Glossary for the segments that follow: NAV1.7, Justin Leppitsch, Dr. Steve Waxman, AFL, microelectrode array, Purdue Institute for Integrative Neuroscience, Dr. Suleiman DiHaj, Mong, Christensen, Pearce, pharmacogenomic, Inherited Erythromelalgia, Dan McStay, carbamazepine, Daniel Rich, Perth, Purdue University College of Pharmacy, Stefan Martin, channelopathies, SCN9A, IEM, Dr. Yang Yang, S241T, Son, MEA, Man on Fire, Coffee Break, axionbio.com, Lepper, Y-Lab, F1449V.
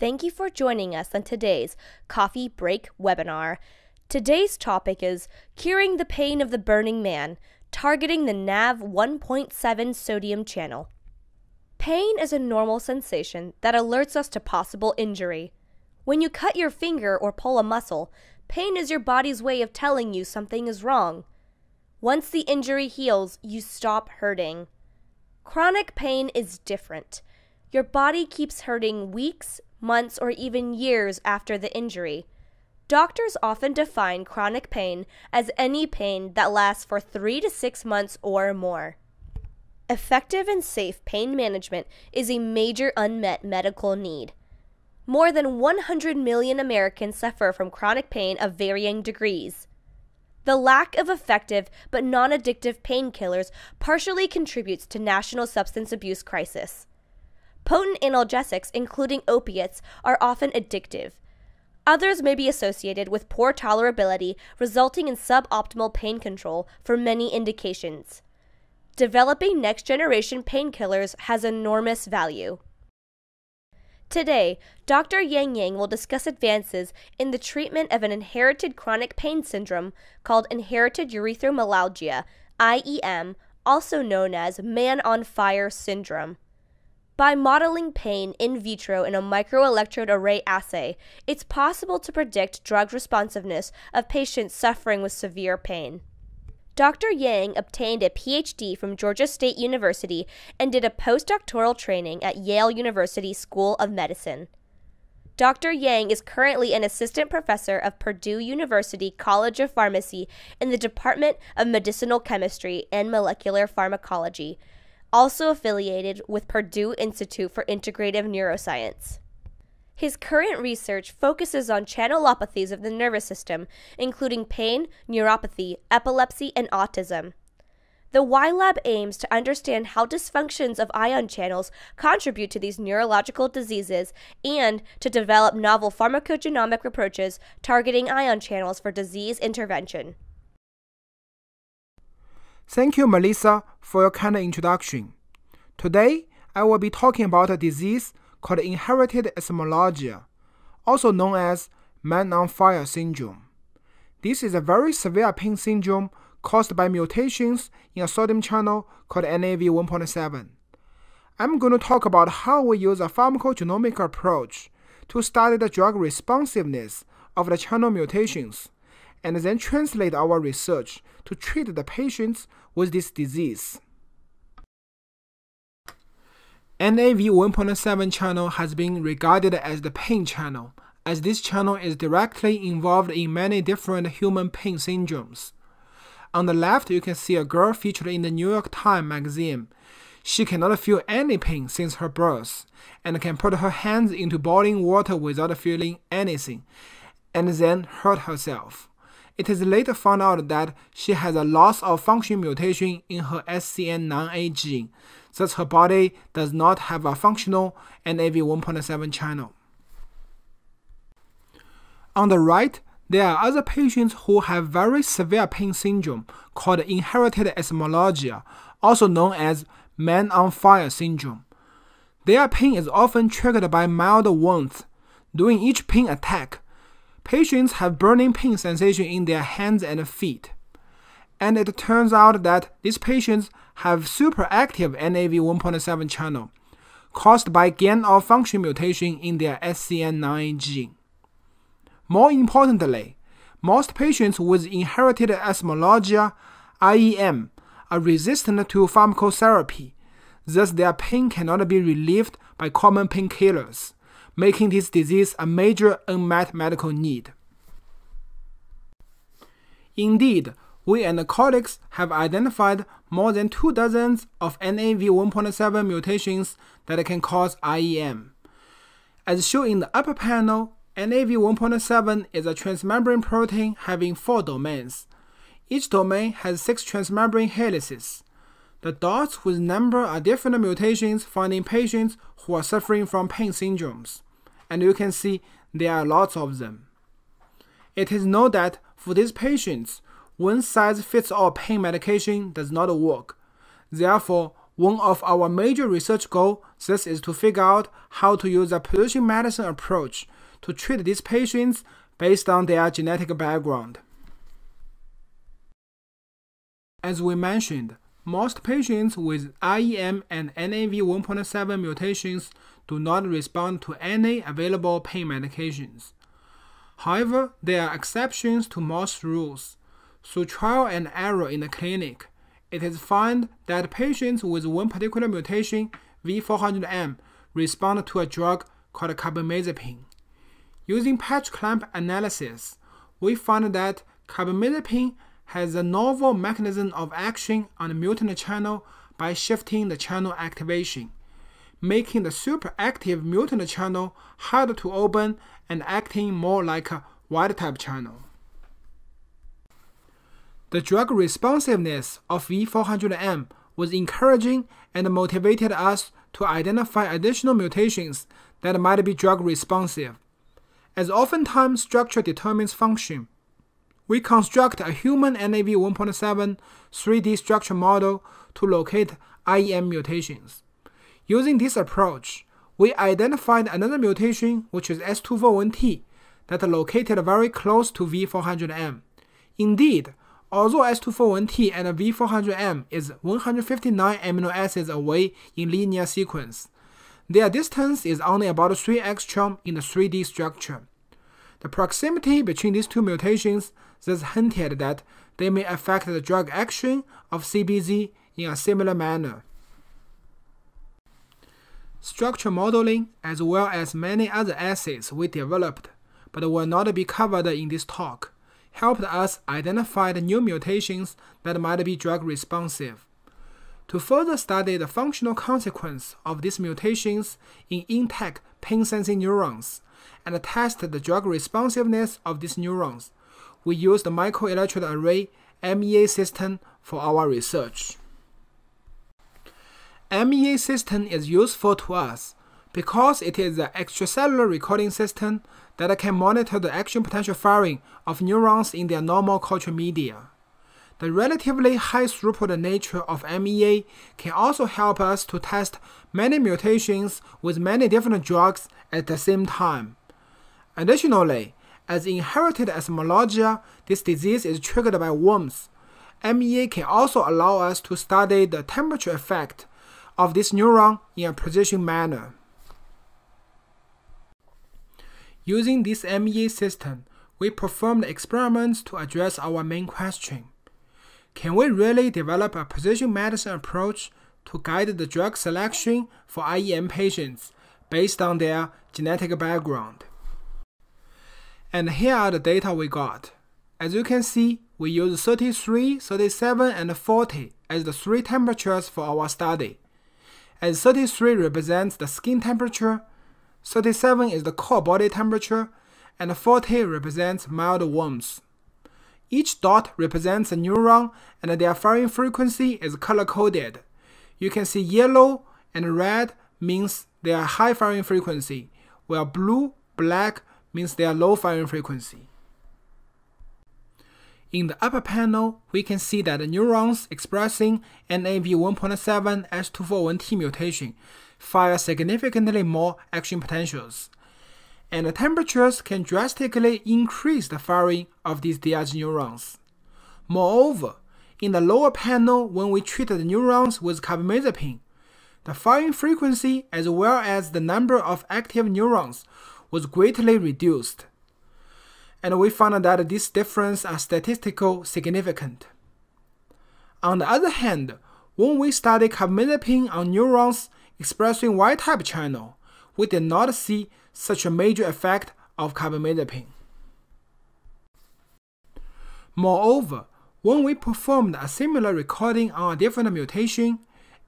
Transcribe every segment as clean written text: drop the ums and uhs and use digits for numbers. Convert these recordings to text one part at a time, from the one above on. Thank you for joining us on today's Coffee Break webinar. Today's topic is Curing the Pain of the Burning Man, Targeting the NAV1.7 Sodium Channel. Pain is a normal sensation that alerts us to possible injury. When you cut your finger or pull a muscle, pain is your body's way of telling you something is wrong. Once the injury heals, you stop hurting. Chronic pain is different. Your body keeps hurting weeks, months, or even years after the injury. Doctors often define chronic pain as any pain that lasts for 3 to 6 months or more. Effective and safe pain management is a major unmet medical need. More than 100 million Americans suffer from chronic pain of varying degrees. The lack of effective but non-addictive painkillers partially contributes to national substance abuse crisis. Potent analgesics, including opiates, are often addictive. Others may be associated with poor tolerability, resulting in suboptimal pain control for many indications. Developing next-generation painkillers has enormous value. Today, Dr. Yang Yang will discuss advances in the treatment of an inherited chronic pain syndrome called Inherited Erythromelalgia, IEM, also known as Man on Fire Syndrome. By modeling pain in vitro in a microelectrode array assay, it's possible to predict drug responsiveness of patients suffering with severe pain. Dr. Yang obtained a PhD from Georgia State University and did a postdoctoral training at Yale University School of Medicine. Dr. Yang is currently an assistant professor of Purdue University College of Pharmacy in the Department of Medicinal Chemistry and Molecular Pharmacology, also affiliated with Purdue Institute for Integrative Neuroscience. His current research focuses on channelopathies of the nervous system, including pain, neuropathy, epilepsy, and autism. The Y-Lab aims to understand how dysfunctions of ion channels contribute to these neurological diseases and to develop novel pharmacogenomic approaches targeting ion channels for disease intervention. Thank you, Melissa, for your kind introduction. Today, I will be talking about a disease called inherited erythromelalgia, also known as Man on Fire syndrome. This is a very severe pain syndrome caused by mutations in a sodium channel called NAV1.7. I'm going to talk about how we use a pharmacogenomic approach to study the drug responsiveness of the channel mutations, and then translate our research to treat the patients with this disease. NAV1.7 channel has been regarded as the pain channel, as this channel is directly involved in many different human pain syndromes. On the left, you can see a girl featured in the New York Times magazine. She cannot feel any pain since her birth, and can put her hands into boiling water without feeling anything, and then hurt herself. It is later found out that she has a loss of function mutation in her SCN9A gene, thus her body does not have a functional NAV1.7 channel. On the right, there are other patients who have very severe pain syndrome called inherited erythromelalgia, also known as Man on Fire syndrome. Their pain is often triggered by mild wounds. During each pain attack, patients have burning pain sensation in their hands and feet. And it turns out that these patients have superactive NAV1.7 channel, caused by gain-of-function mutation in their SCN9 gene. More importantly, most patients with inherited erythromelalgia, IEM, are resistant to pharmacotherapy, thus their pain cannot be relieved by common painkillers, making this disease a major unmet medical need. Indeed, we and colleagues have identified more than 24 of NAV1.7 mutations that can cause IEM. As shown in the upper panel, NAV1.7 is a transmembrane protein having 4 domains. Each domain has 6 transmembrane helices. The dots with number are different mutations found in patients who are suffering from pain syndromes, and you can see there are lots of them. It is known that for these patients, one size fits all pain medication does not work. Therefore, One of our major research goals is to figure out how to use a precision medicine approach to treat these patients based on their genetic background. As we mentioned, most patients with IEM and NAV1.7 mutations do not respond to any available pain medications. However, there are exceptions to most rules. Through trial and error in the clinic, it is found that patients with one particular mutation, V400M, respond to a drug called carbamazepine. Using patch clamp analysis, we found that carbamazepine has a novel mechanism of action on the mutant channel by shifting the channel activation, making the superactive mutant channel harder to open and acting more like a wild-type channel. The drug responsiveness of V400M was encouraging and motivated us to identify additional mutations that might be drug responsive. As oftentimes structure determines function, we construct a human NAV1.7 3D structure model to locate IEM mutations. Using this approach, we identified another mutation, which is S241T, that is located very close to V400M. Indeed, although S241T and V400M is 159 amino acids away in linear sequence, their distance is only about 3 angstrom in the 3D structure. The proximity between these two mutations thus hinted that they may affect the drug action of CBZ in a similar manner. Structure modeling, as well as many other assays we developed, but will not be covered in this talk, helped us identify the new mutations that might be drug responsive. To further study the functional consequence of these mutations in intact pain-sensing neurons and test the drug responsiveness of these neurons, we used the microelectrode array MEA system for our research. MEA system is useful to us because it is an extracellular recording system that can monitor the action potential firing of neurons in their normal culture media. The relatively high throughput nature of MEA can also help us to test many mutations with many different drugs at the same time. Additionally, as inherited erythromelalgia, this disease is triggered by worms. MEA can also allow us to study the temperature effect of this neuron in a precision manner. Using this MEA system, we performed experiments to address our main question. Can we really develop a precision medicine approach to guide the drug selection for IEM patients based on their genetic background? And here are the data we got. As you can see, we used 33, 37, and 40 as the three temperatures for our study. As 33 represents the skin temperature, 37 is the core body temperature, and 40 represents mild worms. Each dot represents a neuron, and their firing frequency is color-coded. You can see yellow and red means they are high firing frequency, while blue, black means they are low firing frequency. In the upper panel, we can see that the neurons expressing NAV1.7 S241T mutation fire significantly more action potentials, and the temperatures can drastically increase the firing of these DH neurons. Moreover, in the lower panel, when we treated the neurons with carbamazepine, the firing frequency as well as the number of active neurons was greatly reduced, and we found that these differences are statistically significant. On the other hand, when we studied carbamazepine on neurons expressing Y-type channel, we did not see such a major effect of carbamazepine. Moreover, when we performed a similar recording on a different mutation,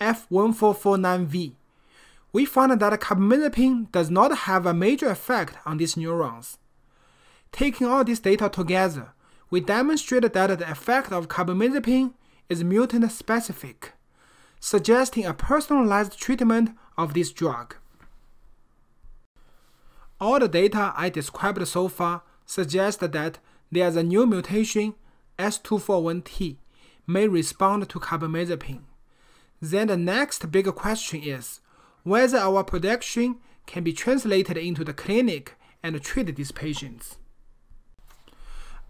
F1449V, we found that carbamazepine does not have a major effect on these neurons. Taking all this data together, we demonstrated that the effect of carbamazepine is mutant-specific, suggesting a personalized treatment of this drug. All the data I described so far suggest that there is a new mutation, S241T, may respond to carbamazepine. Then the next big question is whether our prediction can be translated into the clinic and treat these patients.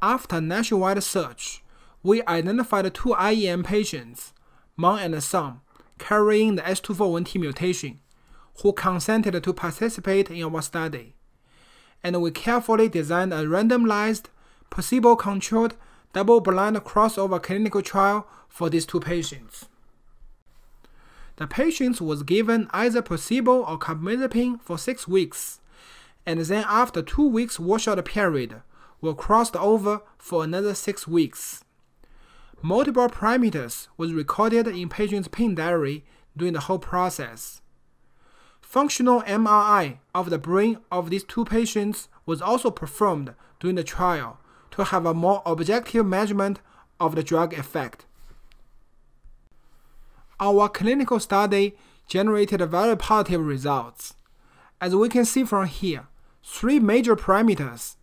After nationwide search, we identified two IEM patients, Mong and Son, carrying the S241T mutation, who consented to participate in our study, and we carefully designed a randomized, placebo-controlled, double-blind crossover clinical trial for these two patients. The patients was given either placebo or carbamazepine for 6 weeks, and then after 2 weeks washout period, were crossed over for another 6 weeks. Multiple parameters was recorded in patient's pain diary during the whole process. Functional MRI of the brain of these two patients was also performed during the trial to have a more objective measurement of the drug effect. Our clinical study generated very positive results. As we can see from here, three major parameters,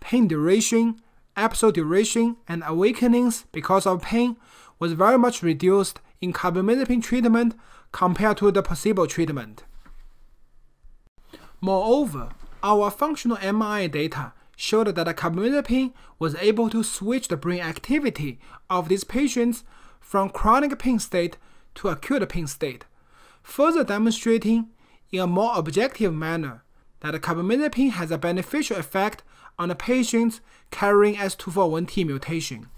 pain duration, episode duration, and awakenings because of pain was very much reduced in carbamazepine treatment compared to the placebo treatment. Moreover, our functional MRI data showed that the carbamazepine was able to switch the brain activity of these patients from chronic pain state to acute pain state, further demonstrating in a more objective manner that carbamazepine has a beneficial effect on the patients carrying S241T mutation.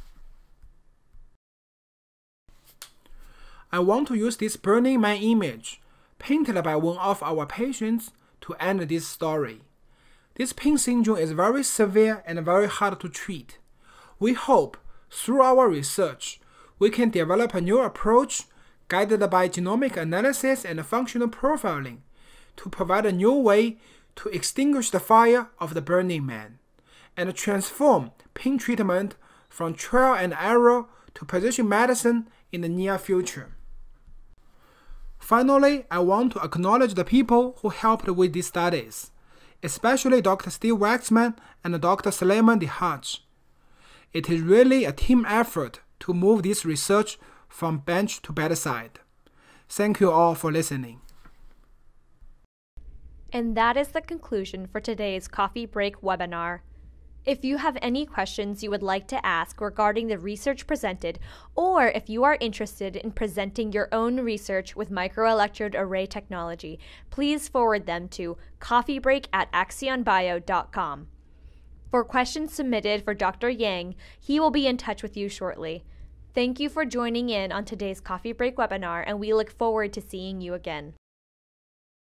I want to use this Burning Man image painted by one of our patients to end this story. This pain syndrome is very severe and very hard to treat. We hope, through our research, we can develop a new approach guided by genomic analysis and functional profiling to provide a new way to extinguish the fire of the Burning Man and transform pain treatment from trial and error to precision medicine in the near future. Finally, I want to acknowledge the people who helped with these studies, especially Dr. Steve Waxman and Dr. Suleiman DiHaj. It is really a team effort to move this research from bench to bedside. Thank you all for listening. And that is the conclusion for today's Coffee Break webinar. If you have any questions you would like to ask regarding the research presented, or if you are interested in presenting your own research with microelectrode array technology, please forward them to coffeebreak@axionbio.com. For questions submitted for Dr. Yang, he will be in touch with you shortly. Thank you for joining in on today's Coffee Break webinar, and we look forward to seeing you again.